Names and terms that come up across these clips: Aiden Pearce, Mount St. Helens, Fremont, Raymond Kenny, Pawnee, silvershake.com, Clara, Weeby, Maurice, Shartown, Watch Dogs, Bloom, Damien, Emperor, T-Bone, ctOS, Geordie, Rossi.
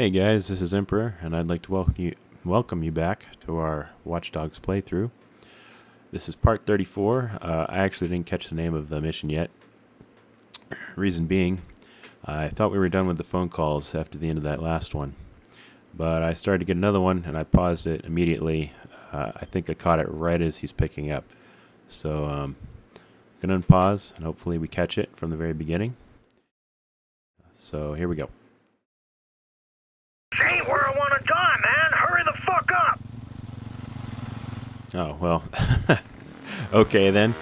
Hey guys, this is Emperor, and I'd like to welcome you back to our Watch Dogs playthrough. This is part 34. I actually didn't catch the name of the mission yet. Reason being, I thought we were done with the phone calls after the end of that last one. But I started to get another one, and I paused it immediately. I think I caught it right as he's picking up. So I'm going to unpause, and hopefully we catch it from the very beginning. So here we go. Ain't where I want to die, man. Hurry the fuck up. Oh, well. Okay, then.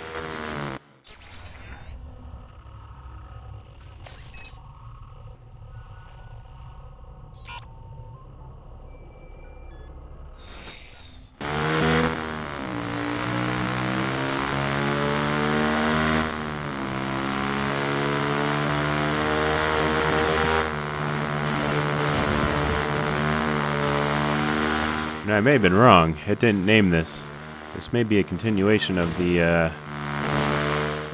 Now, I may have been wrong. It didn't name this. This may be a continuation of the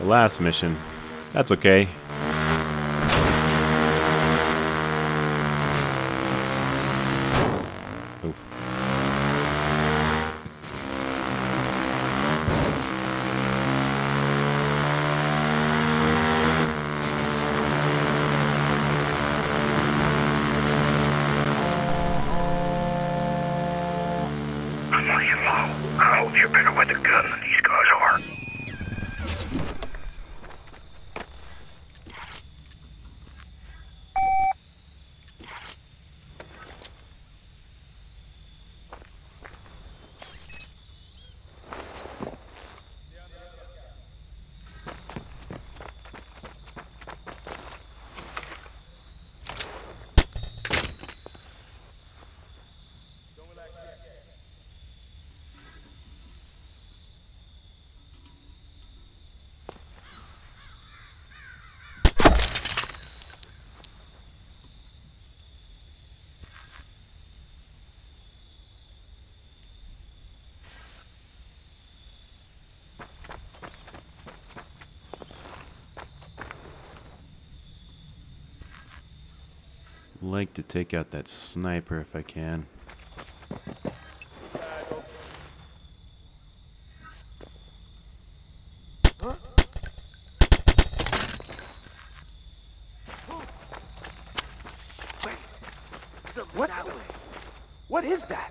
last mission. That's okay. Oof. I'd like to take out that sniper if I can. Wait. What? What is that?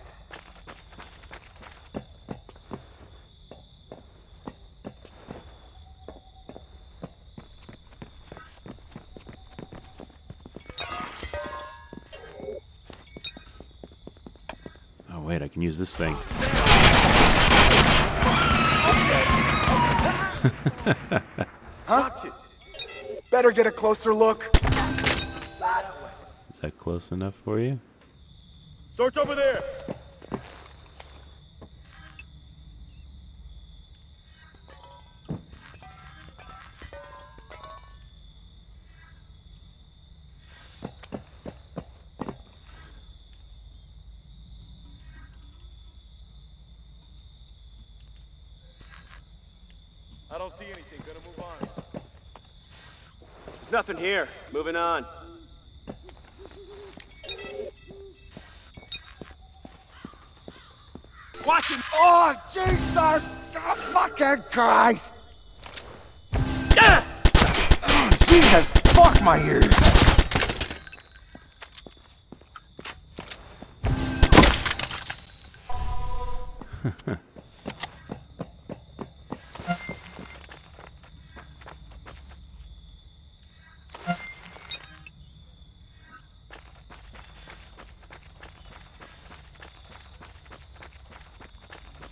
Wait, I can use this thing. Huh? Better get a closer look. Is that close enough for you? Search over there. I don't see anything. Gonna move on. There's nothing here. Moving on. Watch him! Oh, Jesus! Oh, fucking Christ! Yeah! Oh, Jesus! Fuck my ears!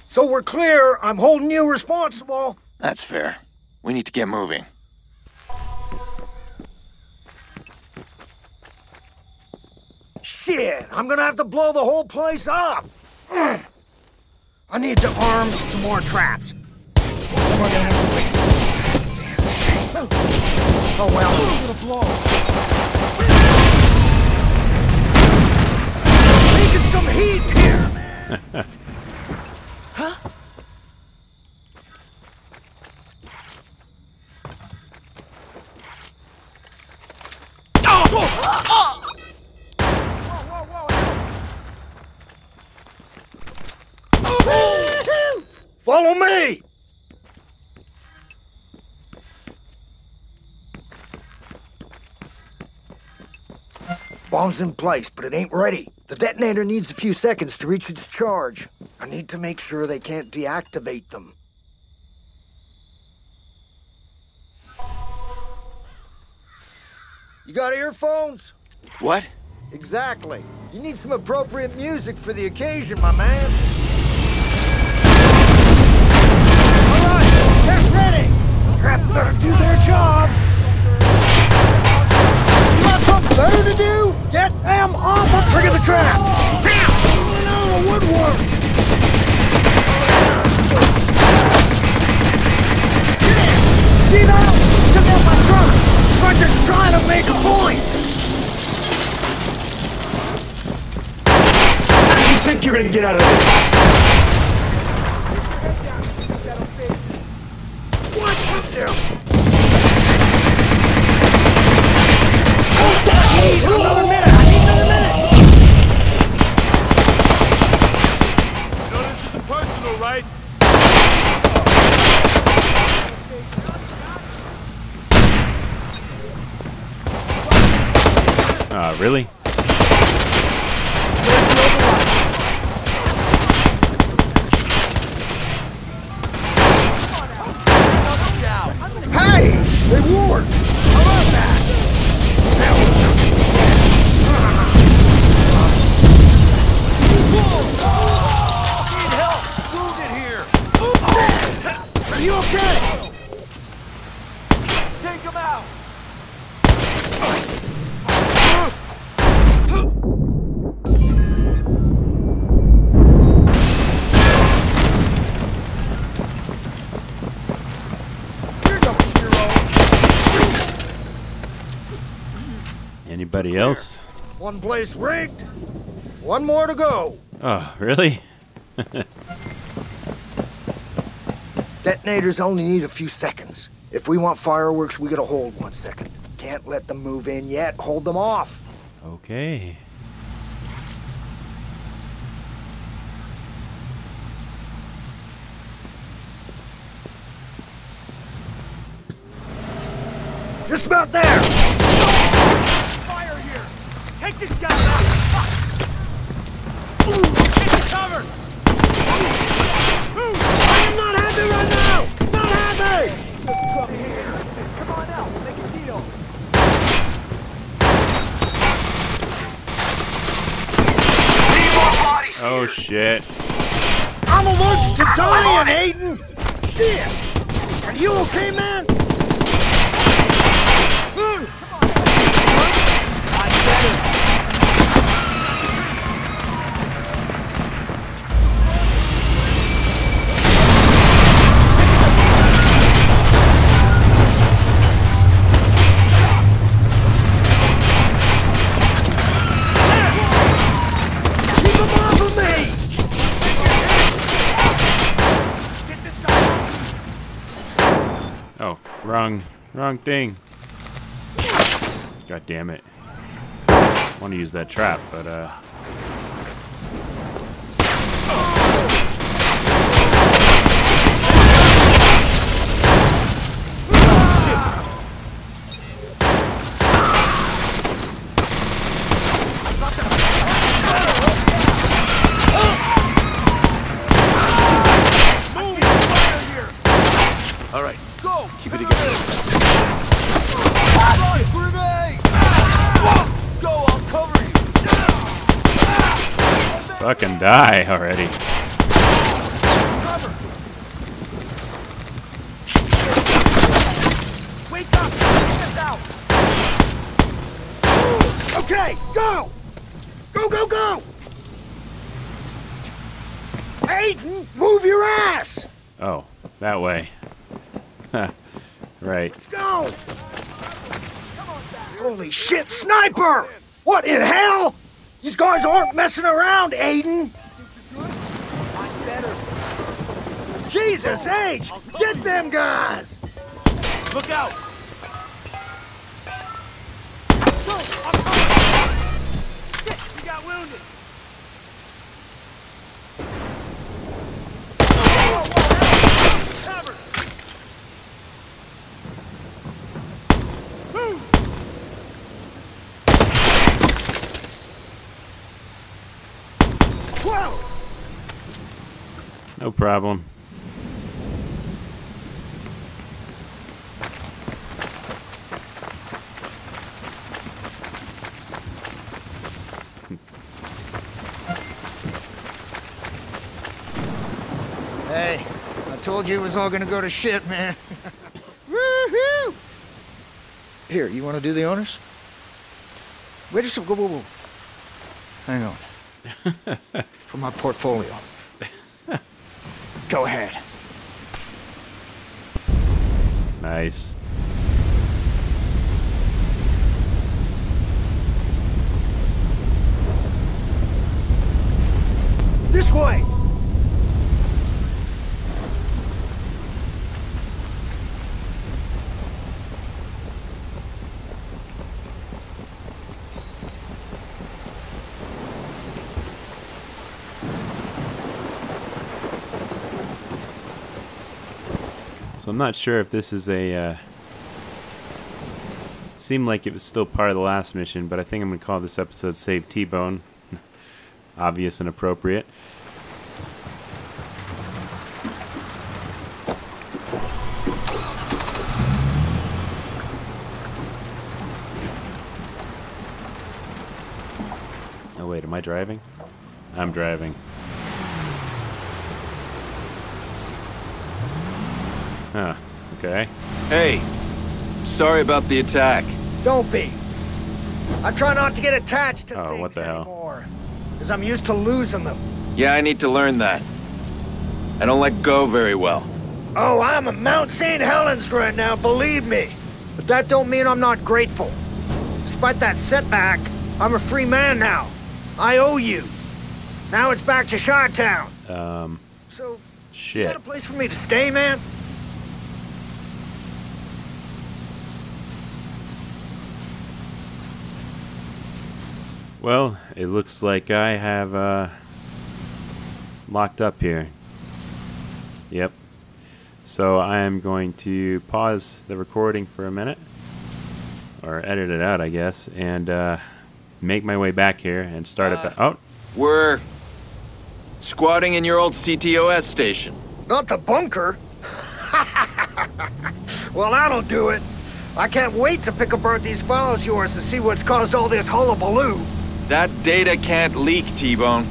So we're clear, I'm holding you responsible. That's fair. We need to get moving. Shit, I'm gonna have to blow the whole place up. I need to arm some more traps. Oh well, I'm gonna blow. Making some heat here, man. Bomb's in place, but it ain't ready. The detonator needs a few seconds to reach its charge. I need to make sure they can't deactivate them. You got earphones? What? Exactly. You need some appropriate music for the occasion, my man. All right, get ready! Craps better do their job! You got something better to do? Get them off and trigger the traps! Now! Coming out of the woodwork! Get in! See that? Took out my truck! I'm just trying to make a point! I think you're gonna get out of there. Watch yourself! Another minute! I need another minute! You know this isn't personal, right? Really? Anybody else? One place rigged. One more to go. Oh, really? Detonators only need a few seconds. If we want fireworks, we gotta hold 1 second. Can't let them move in yet. Hold them off. Okay. Just about there. Take this guy out! Get covered! I am not happy right now! Not happy! Come here! Come on out! Make a deal! Oh shit! I'm allergic to dying, Aiden! Shit! Are you okay, man? Wrong thing. God damn it. I want to use that trap, but fucking die already. Wake up! Okay, go! Go, go, go! Aiden, move your ass! Oh, that way. Right. Let's go! Holy shit, sniper! What in hell? These guys aren't messing around, Aiden! Jesus, H! Get them guys! Look out! Go! I'm coming! Shit, you got wounded! No problem. Hey, I told you it was all gonna go to shit, man. Woohoo! Here, you wanna do the honors? Wait just a minute. Hang on. For my portfolio. Go ahead. Nice. This way. So I'm not sure if this is a, seemed like it was still part of the last mission, but I think I'm going to call this episode Save T-Bone. Obvious and appropriate. Oh wait, am I driving? I'm driving. Huh, okay. Hey, sorry about the attack. Don't be. I try not to get attached to things what the hell? Anymore, because I'm used to losing them. Yeah, I need to learn that. I don't let go very well. Oh, I'm a Mount St. Helens right now, believe me. But that don't mean I'm not grateful. Despite that setback, I'm a free man now. I owe you. Now it's back to Shartown. So, shit. You got a place for me to stay, man? Well, it looks like I have locked up here. Yep. So I am going to pause the recording for a minute, or edit it out, I guess, and make my way back here and start up. Oh, we're squatting in your old ctOS station. Not the bunker. Well, that'll do it. I can't wait to pick apart these files of yours to see what's caused all this hullabaloo. That data can't leak, T-Bone.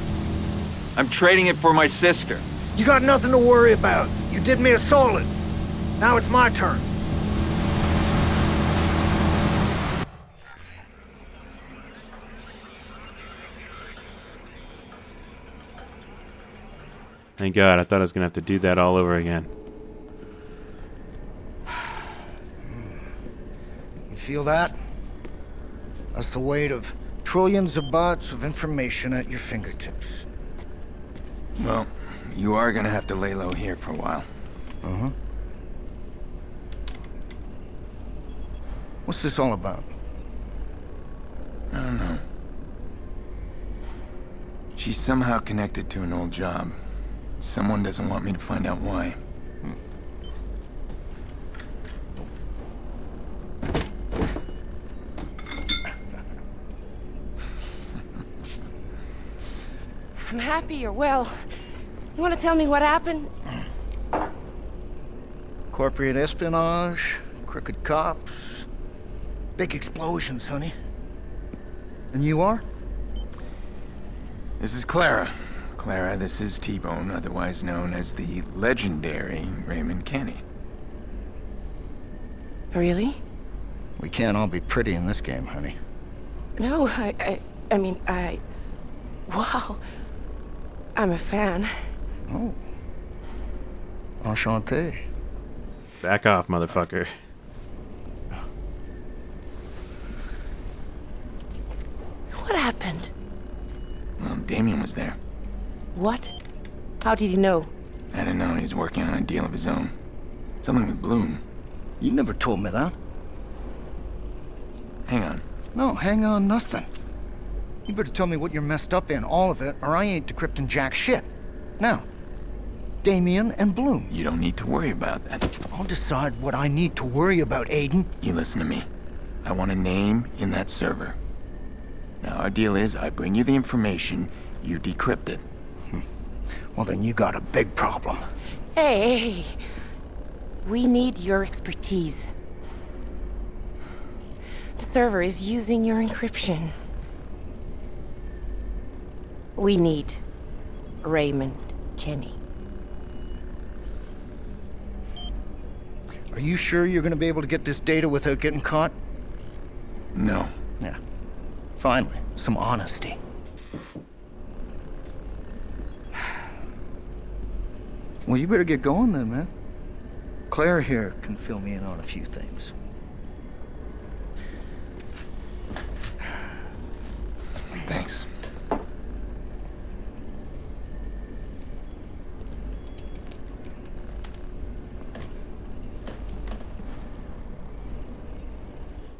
I'm trading it for my sister. You got nothing to worry about. You did me a solid. Now it's my turn. Thank God, I thought I was gonna have to do that all over again. You feel that? That's the weight of trillions of bytes of information at your fingertips. Well, you are gonna have to lay low here for a while. Uh-huh. What's this all about? I don't know. She's somehow connected to an old job. Someone doesn't want me to find out why. I'm happy you're well. You want to tell me what happened? Corporate espionage, crooked cops, big explosions, honey. And you are? This is Clara. Clara, this is T-Bone, otherwise known as the legendary Raymond Kenny. Really? We can't all be pretty in this game, honey. No, I mean, wow. I'm a fan. Oh. Enchanté. Back off, motherfucker. What happened? Well, Damien was there. What? How did he know? I don't know. He was working on a deal of his own. Something with Bloom. You never told me that. Hang on. No, hang on nothing. You better tell me what you're messed up in, all of it, or I ain't decrypting jack shit. Now, Damien and Bloom. You don't need to worry about that. I'll decide what I need to worry about, Aiden. You listen to me. I want a name in that server. Now, our deal is I bring you the information, you decrypt it. well then you got a big problem. Hey, we need your expertise. The server is using your encryption. We need Raymond Kenny. Are you sure you're going to be able to get this data without getting caught? No. Yeah. Finally, some honesty. Well, you better get going then, man. Claire here can fill me in on a few things. Thanks.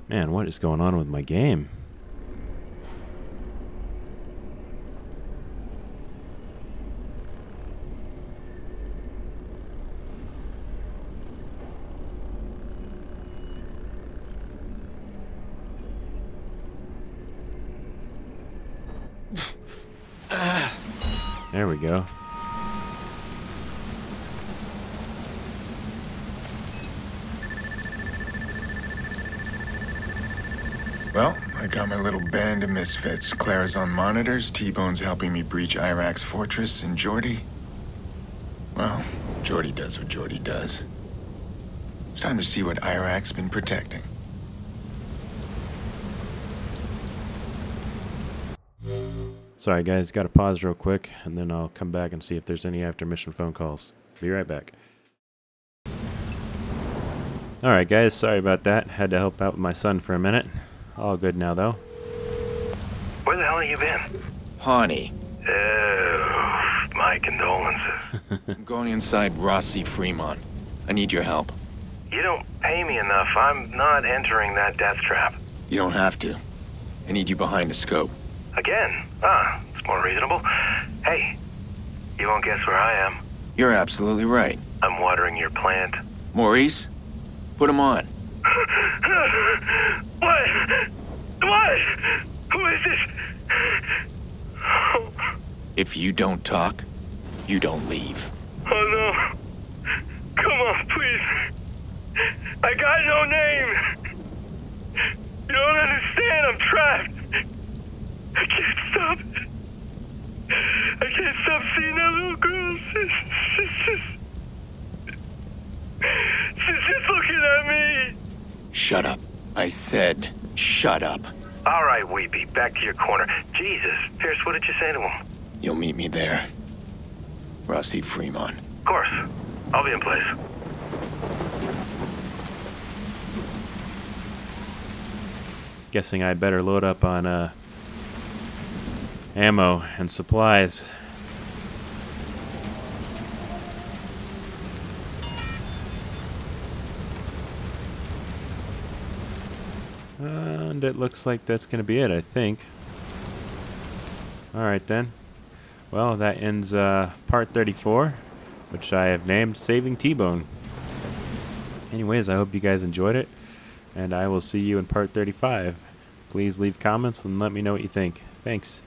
Man, what is going on with my game? There we go. Well, I got my little band of misfits. Clara's on monitors, T-Bone's helping me breach Iraq's fortress, and Geordie... well, Geordie does what Geordie does. It's time to see what Iraq's been protecting. Sorry guys, gotta pause real quick, and then I'll come back and see if there's any after-mission phone calls. Be right back. Alright guys, sorry about that. Had to help out with my son for a minute. All good now, though. Where the hell have you been? Pawnee. Oh, my condolences. I'm going inside Rossi, Fremont. I need your help. You don't pay me enough. I'm not entering that death trap. You don't have to. I need you behind a scope. Again? Ah, it's more reasonable. Hey, you won't guess where I am. You're absolutely right. I'm watering your plant. Maurice, put him on. What? What? Who is this? If you don't talk, you don't leave. Oh no. Come on, please. I got no name. You don't understand, I'm trapped. I can't stop. I can't stop seeing that little girl. She's just looking at me. Shut up. I said, shut up. All right, Weeby, back to your corner. Jesus, Pearce, what did you say to him? You'll meet me there. Rossi, Fremont. Of course. I'll be in place. Guessing I better load up on ammo and supplies. And it looks like that's going to be it, I think. Alright then. Well, that ends part 34, which I have named Saving T-Bone. Anyways, I hope you guys enjoyed it, and I will see you in part 35. Please leave comments and let me know what you think. Thanks.